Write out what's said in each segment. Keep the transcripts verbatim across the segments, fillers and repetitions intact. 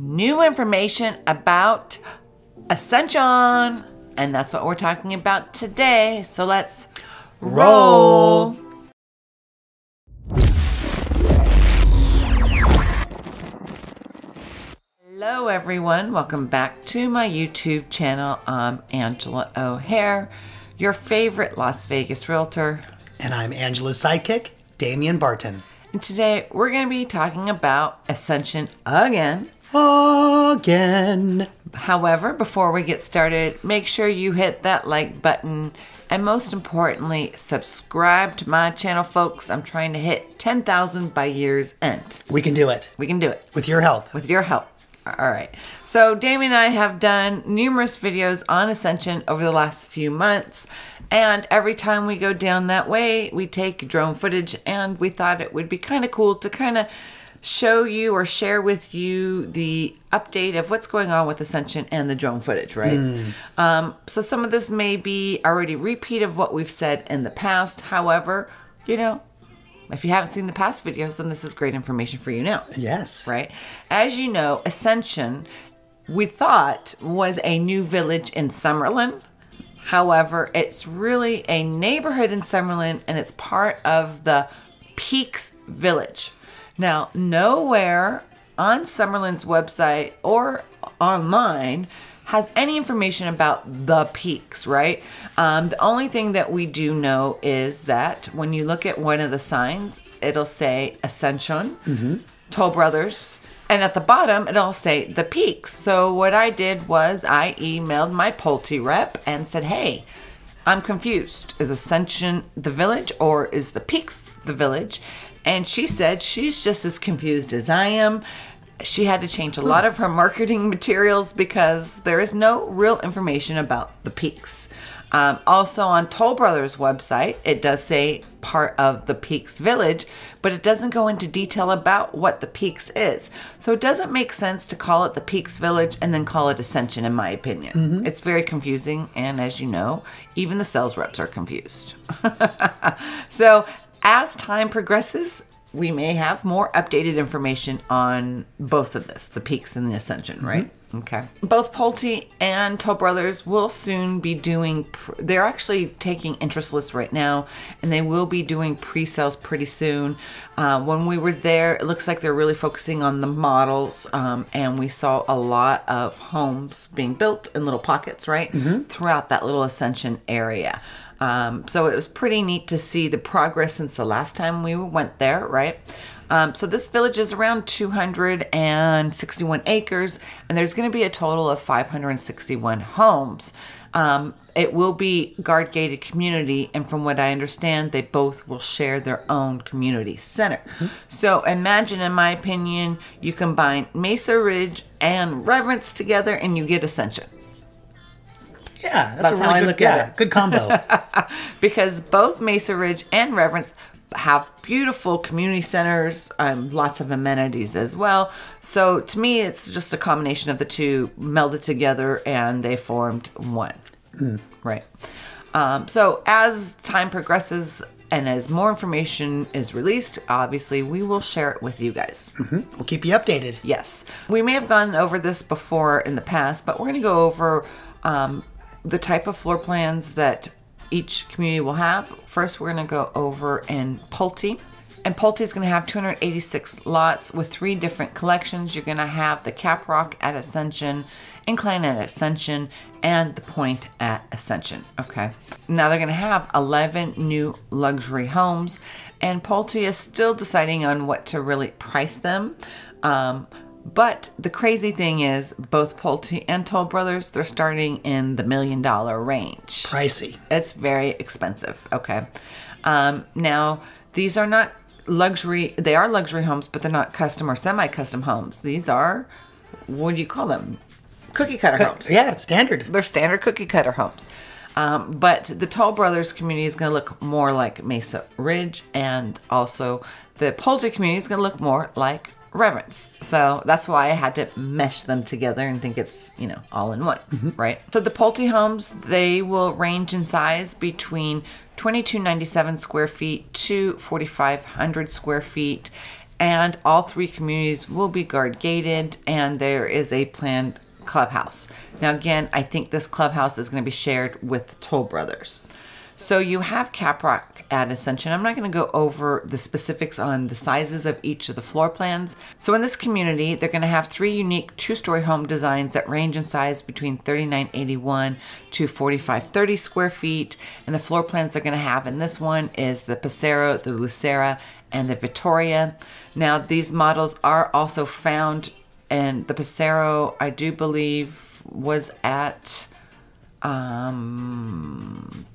new information about Ascension. And that's what we're talking about today. So let's roll. roll. Hello everyone, welcome back to my YouTube channel. I'm Angela O'Hare, your favorite Las Vegas realtor. And I'm Angela's sidekick, Damian Barton. And today we're going to be talking about Ascension again. Again. However, before we get started, make sure you hit that like button. And most importantly, subscribe to my channel, folks. I'm trying to hit ten thousand by year's end. We can do it. We can do it. With your help. With your help. All right. So Damian and I have done numerous videos on Ascension over the last few months. And every time we go down that way, we take drone footage. And we thought it would be kind of cool to kind of show you or share with you the update of what's going on with Ascension and the drone footage, right? Mm. Um, so some of this may be already repeat of what we've said in the past. However, you know, if you haven't seen the past videos, then this is great information for you now. Yes. Right? As you know, Ascension, we thought, was a new village in Summerlin. However, it's really a neighborhood in Summerlin, and it's part of the Peaks Village. Now, nowhere on Summerlin's website or online has any information about the peaks, right? Um, the only thing that we do know is that when you look at one of the signs, it'll say Ascension, mm-hmm. Toll Brothers, and at the bottom, it'll say the peaks. So what I did was I emailed my Pulte rep and said, hey, I'm confused. Is Ascension the village or is the peaks the village? And she said she's just as confused as I am. She had to change a lot of her marketing materials because there is no real information about the peaks. Um, also on Toll Brothers' website, it does say part of the Peaks Village, but it doesn't go into detail about what the peaks is. So it doesn't make sense to call it the Peaks Village and then call it Ascension, in my opinion. Mm-hmm. It's very confusing, and as you know, even the sales reps are confused. So as time progresses, we may have more updated information on both of this, the peaks and the Ascension, right? Mm-hmm. Okay. Both Pulte and Toll Brothers will soon be doing, pr they're actually taking interest lists right now, and they will be doing pre-sales pretty soon. Uh, when we were there, it looks like they're really focusing on the models, um, and we saw a lot of homes being built in little pockets, right? Mm-hmm. Throughout that little Ascension area. Um, so it was pretty neat to see the progress since the last time we went there, right? Um, so this village is around two hundred sixty-one acres, and there's going to be a total of five hundred sixty-one homes. Um, it will be guard-gated community, and from what I understand, they both will share their own community center. Mm-hmm. So imagine, in my opinion, you combine Mesa Ridge and Reverence together, and you get Ascension. Yeah, that's, that's a really how good, I look yeah, at it. Good combo. Because both Mesa Ridge and Reverence have beautiful community centers, um, lots of amenities as well. So to me, it's just a combination of the two melded together, and they formed one. Mm. Right. Um, so as time progresses and as more information is released, obviously we will share it with you guys. Mm-hmm. We'll keep you updated. Yes. We may have gone over this before in the past, but we're going to go over Um, the type of floor plans that each community will have. First, we're going to go over in Pulte. And Pulte is going to have two hundred eighty-six lots with three different collections. You're going to have the Cap Rock at Ascension, Incline at Ascension, and the Point at Ascension. Okay. Now they're going to have eleven new luxury homes, and Pulte is still deciding on what to really price them. Um, But the crazy thing is, both Pulte and Toll Brothers, they're starting in the million dollar range. Pricey. It's very expensive. Okay. Um, now, these are not luxury. They are luxury homes, but they're not custom or semi-custom homes. These are, what do you call them? Cookie cutter Co homes. Yeah, it's standard. They're standard cookie cutter homes. Um, but the Toll Brothers community is going to look more like Mesa Ridge, and also the Pulte community is going to look more like Reverence. So that's why I had to mesh them together and think it's, you know, all in one, mm-hmm. right? So the Pulte homes, they will range in size between twenty-two ninety-seven square feet to forty-five hundred square feet. and all three communities will be guard gated, and there is a planned clubhouse. Now again, I think this clubhouse is going to be shared with Toll Brothers. So you have Cap Rock at Ascension. I'm not going to go over the specifics on the sizes of each of the floor plans. So in this community, they're going to have three unique two-story home designs that range in size between thirty-nine eighty-one to forty-five thirty square feet. And the floor plans they're going to have in this one is the Pacero, the Lucera, and the Vittoria. Now these models are also found, and the Pacero, I do believe, was at um,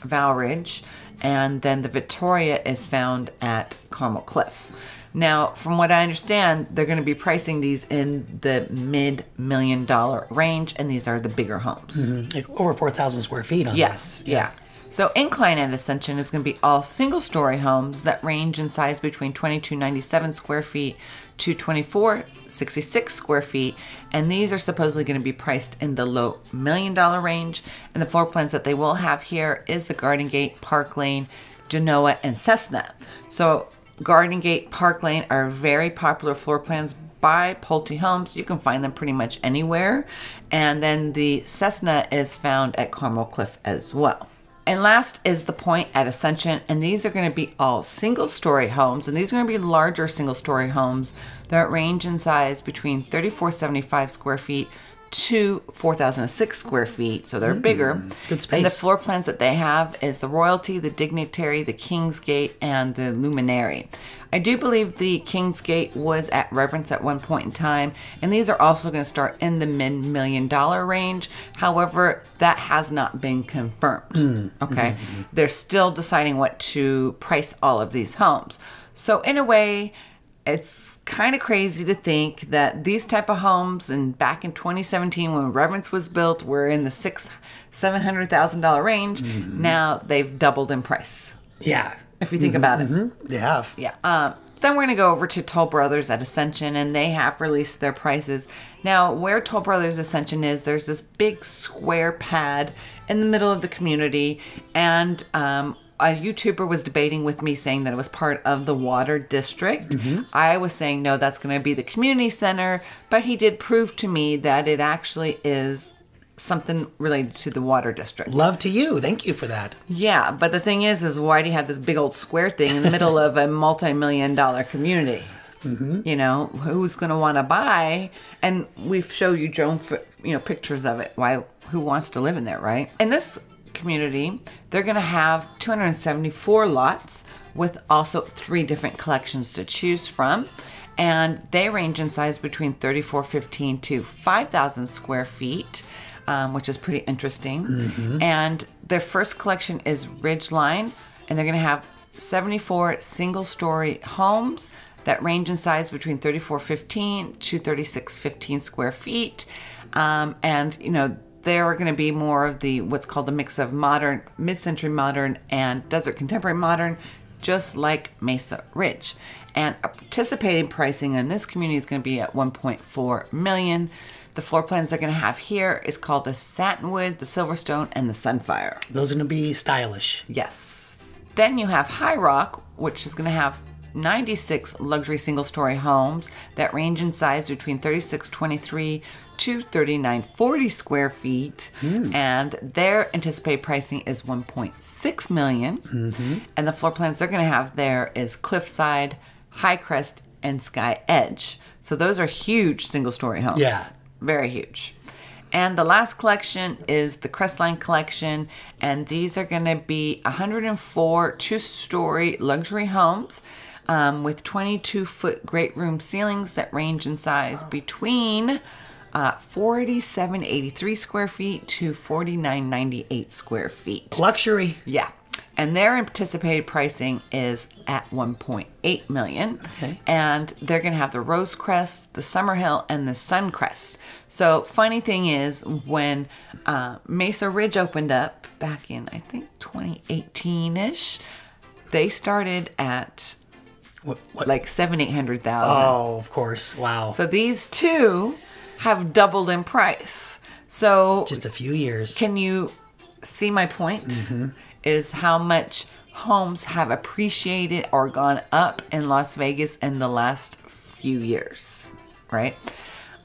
Valridge, and then the Vittoria is found at Carmel Cliff. Now, from what I understand, they're going to be pricing these in the mid-million dollar range, and these are the bigger homes. Mm-hmm. Like over four thousand square feet on yes, that. Yeah. So Incline at Ascension is going to be all single-story homes that range in size between twenty-two ninety-seven square feet to twenty-four sixty-six square feet, and these are supposedly going to be priced in the low million dollar range. And the floor plans that they will have here is the Garden Gate, Park Lane, Genoa, and Cessna. So Garden Gate, Park Lane are very popular floor plans by Pulte Homes. You can find them pretty much anywhere. And then the Cessna is found at Carmel Cliff as well. And last is the Point at Ascension, and these are going to be all single-story homes, and these are going to be larger single-story homes that range in size between thirty-four seventy-five square feet to four thousand six square feet, so they're mm, bigger. Good space. And the floor plans that they have is the Royalty, the Dignitary, the Kingsgate, and the Luminary. I do believe the Kingsgate was at Reverence at one point in time, and these are also going to start in the mid-million dollar range. However, that has not been confirmed. Mm, okay, mm-hmm. They're still deciding what to price all of these homes. So in a way, it's kind of crazy to think that these type of homes, and back in twenty seventeen when Reverence was built, were in the six, seven hundred thousand dollar range. Mm-hmm. Now they've doubled in price. Yeah, if you think mm-hmm. about it, mm-hmm. they have. Yeah. Um, then we're going to go over to Toll Brothers at Ascension, and they have released their prices. Now, where Toll Brothers Ascension is, there's this big square pad in the middle of the community, and um, a YouTuber was debating with me saying that it was part of the water district. Mm-hmm. I was saying, no, that's going to be the community center, but he did prove to me that it actually is something related to the water district. Love to you. Thank you for that. Yeah, but the thing is, is why do you have this big old square thing in the middle of a multi-million dollar community? Mm-hmm. You know, who's going to want to buy? And we've showed you drone, you know, pictures of it. Why? Who wants to live in there, right? And this community, they're going to have two hundred seventy-four lots with also three different collections to choose from, and they range in size between thirty-four fifteen to five thousand square feet, um, which is pretty interesting. Mm-hmm. And their first collection is Ridgeline, and they're going to have seventy-four single-story homes that range in size between thirty-four fifteen to thirty-six fifteen square feet, um, and you know, there are going to be more of the what's called a mix of modern, mid-century modern, and desert contemporary modern, just like Mesa Ridge. And a participating pricing in this community is going to be at one point four million dollars. The floor plans they're going to have here is called the Satinwood, the Silverstone, and the Sunfire. Those are going to be stylish. Yes. Then you have High Rock, which is going to have ninety-six luxury single-story homes that range in size between thirty-six twenty-three to thirty-nine forty square feet, mm. and their anticipated pricing is one point six million dollars. Mm-hmm. And the floor plans they're going to have there is Cliffside, High Crest, and Sky Edge. So those are huge single-story homes. Yeah, very huge. And the last collection is the Crestline collection, and these are going to be one hundred four two-story luxury homes. Um, with twenty-two foot great room ceilings that range in size between uh, forty-seven eighty-three square feet to forty-nine ninety-eight square feet. Luxury. Yeah. And their anticipated pricing is at one point eight million dollars. Okay. And they're going to have the Rosecrest, the Summerhill, and the Suncrest. So funny thing is, when uh, Mesa Ridge opened up back in, I think, twenty eighteen-ish, they started at... What, what? Like seven, eight hundred thousand. Oh, of course! Wow. So these two have doubled in price. So just a few years. Can you see my point? Mm-hmm. Is how much homes have appreciated or gone up in Las Vegas in the last few years, right?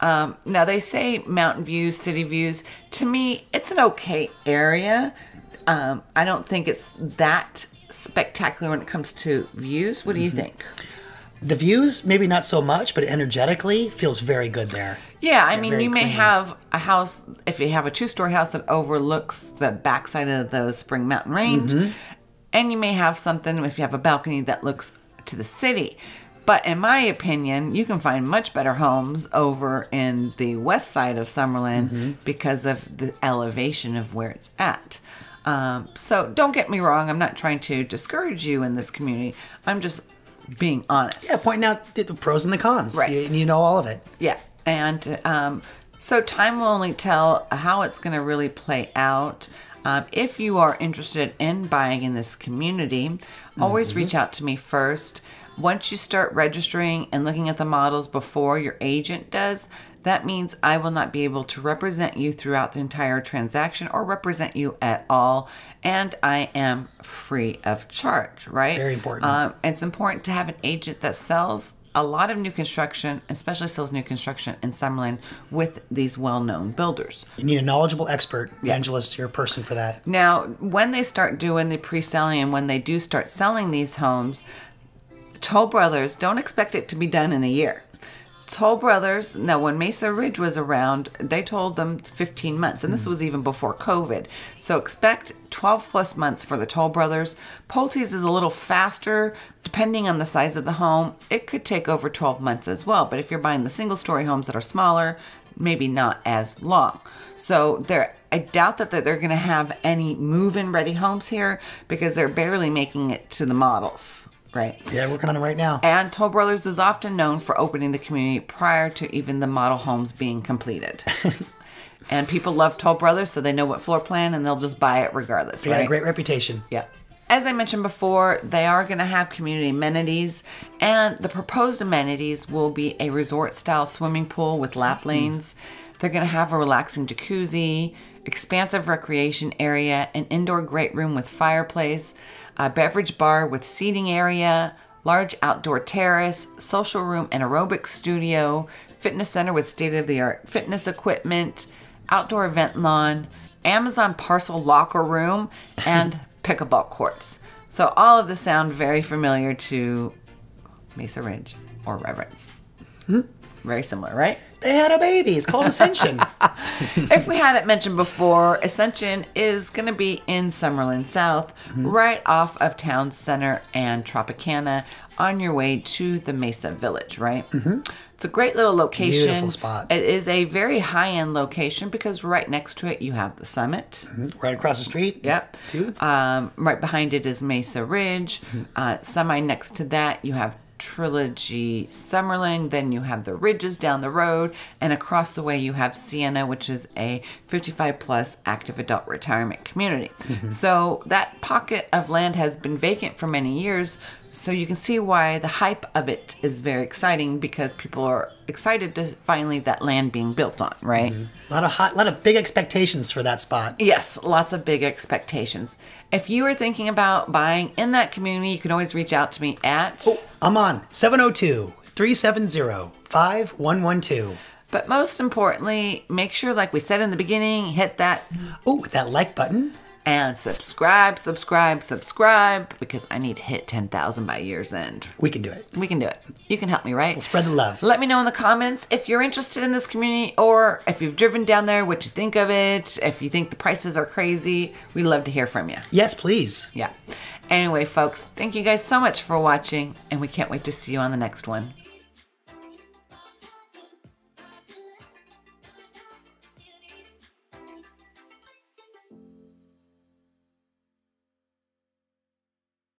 Um, now they say mountain views, city views. To me, it's an okay area. Um, I don't think it's that spectacular when it comes to views. What do you mm-hmm. think? The views, maybe not so much, but energetically feels very good there. Yeah, I yeah, mean, you may clean. have a house, if you have a two-story house that overlooks the backside of the Spring Mountain Range, mm-hmm. and you may have something, if you have a balcony, that looks to the city. But in my opinion, you can find much better homes over in the west side of Summerlin mm-hmm. because of the elevation of where it's at. Um, so don't get me wrong. I'm not trying to discourage you in this community. I'm just being honest. Yeah, pointing out the pros and the cons. Right. You, you know all of it. Yeah. And um, so time will only tell how it's going to really play out. Um, if you are interested in buying in this community, always mm-hmm. reach out to me first. Once you start registering and looking at the models before your agent does, that means I will not be able to represent you throughout the entire transaction or represent you at all. And I am free of charge, right? Very important. Um, it's important to have an agent that sells a lot of new construction, especially sells new construction in Summerlin with these well-known builders. You need a knowledgeable expert. Yeah. Angela's your person for that. Now, when they start doing the pre-selling and when they do start selling these homes, Toll Brothers, don't expect it to be done in a year. Toll Brothers, now when Mesa Ridge was around, they told them fifteen months, and this was even before COVID. So expect twelve plus months for the Toll Brothers. Pulte's is a little faster, depending on the size of the home. It could take over twelve months as well, but if you're buying the single-story homes that are smaller, maybe not as long. So they're, I doubt that they're going to have any move-in ready homes here because they're barely making it to the models. Right. Yeah, working on it right now. And Toll Brothers is often known for opening the community prior to even the model homes being completed. And people love Toll Brothers, so they know what floor plan, and they'll just buy it regardless. They right? got a great reputation. Yeah. As I mentioned before, they are going to have community amenities, and the proposed amenities will be a resort-style swimming pool with lap lanes. Mm-hmm. They're going to have a relaxing jacuzzi, expansive recreation area, an indoor great room with fireplace, a beverage bar with seating area, large outdoor terrace, social room and aerobic studio, fitness center with state-of-the-art fitness equipment, outdoor event lawn, Amazon parcel locker room, and pickleball courts. So all of this sound very familiar to Mesa Ridge or Reverence. Hmm? Very similar, right? They had a baby. It's called Ascension. If we hadn't mentioned before, Ascension is going to be in Summerlin South, mm-hmm. right off of Town Center and Tropicana on your way to the Mesa Village, right? Mm-hmm. It's a great little location. Beautiful spot. It is a very high-end location because right next to it you have the Summit. Mm-hmm. Right across the street. Yep. Dude. Um, right behind it is Mesa Ridge. Mm-hmm. Uh, semi next to that you have Trilogy Summerlin, then you have the Ridges down the road, and across the way you have Sienna, which is a fifty-five plus active adult retirement community. Mm-hmm. So that pocket of land has been vacant for many years, so you can see why the hype of it is very exciting because people are excited to finally that land being built on, right? Mm-hmm. A lot of hot, a lot of big expectations for that spot. Yes, lots of big expectations. If you are thinking about buying in that community, you can always reach out to me at... Oh, I'm on seven oh two, three seven zero, five one one two. But most importantly, make sure, like we said in the beginning, hit that... Oh, that like button. And subscribe, subscribe, subscribe, because I need to hit ten thousand by year's end. We can do it. We can do it. You can help me, right? We'll spread the love. Let me know in the comments if you're interested in this community or if you've driven down there, what you think of it, if you think the prices are crazy. We'd love to hear from you. Yes, please. Yeah. Anyway, folks, thank you guys so much for watching, and we can't wait to see you on the next one.